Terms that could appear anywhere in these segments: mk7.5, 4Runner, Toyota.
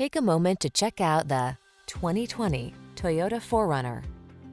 Take a moment to check out the 2020 Toyota 4Runner.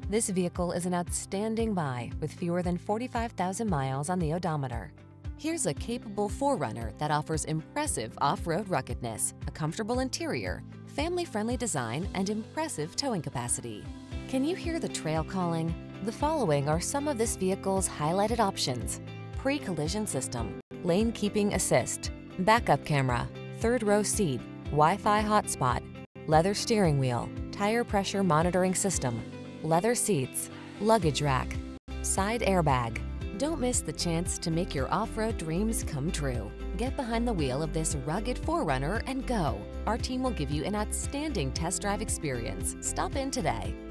This vehicle is an outstanding buy with fewer than 45,000 miles on the odometer. Here's a capable 4Runner that offers impressive off-road ruggedness, a comfortable interior, family-friendly design, and impressive towing capacity. Can you hear the trail calling? The following are some of this vehicle's highlighted options: pre-collision system, lane keeping assist, backup camera, third row seat, Wi-Fi hotspot, leather steering wheel, tire pressure monitoring system, leather seats, luggage rack, side airbag. Don't miss the chance to make your off-road dreams come true. Get behind the wheel of this rugged 4Runner and go. Our team will give you an outstanding test drive experience. Stop in today.